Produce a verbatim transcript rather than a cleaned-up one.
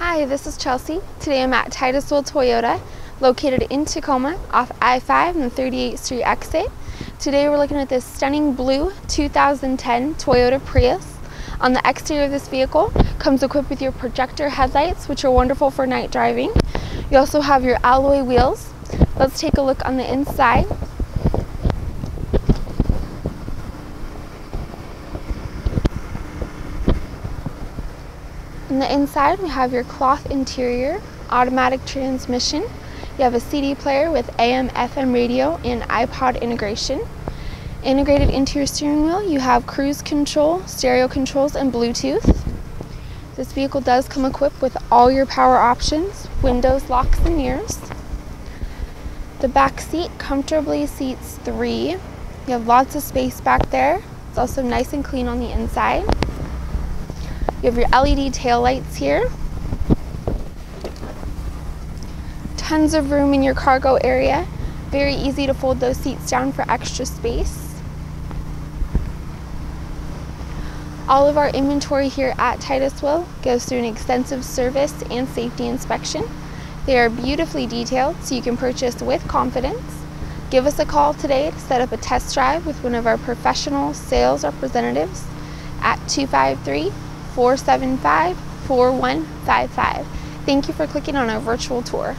Hi, this is Chelsea. Today I'm at Titus Will Toyota, located in Tacoma off I five and the thirty-eighth Street exit. Today we're looking at this stunning blue two thousand ten Toyota Prius. On the exterior of this vehicle comes equipped with your projector headlights, which are wonderful for night driving. You also have your alloy wheels. Let's take a look on the inside. On the inside, we have your cloth interior, automatic transmission. You have a C D player with A M F M radio and iPod integration. Integrated into your steering wheel, you have cruise control, stereo controls, and Bluetooth. This vehicle does come equipped with all your power options, windows, locks, and mirrors. The back seat comfortably seats three. You have lots of space back there. It's also nice and clean on the inside. You have your L E D taillights here. Tons of room in your cargo area. Very easy to fold those seats down for extra space. All of our inventory here at Titus Will goes through an extensive service and safety inspection. They are beautifully detailed, so you can purchase with confidence. Give us a call today to set up a test drive with one of our professional sales representatives at two five three, four seven five, four one five five. Thank you for clicking on our virtual tour.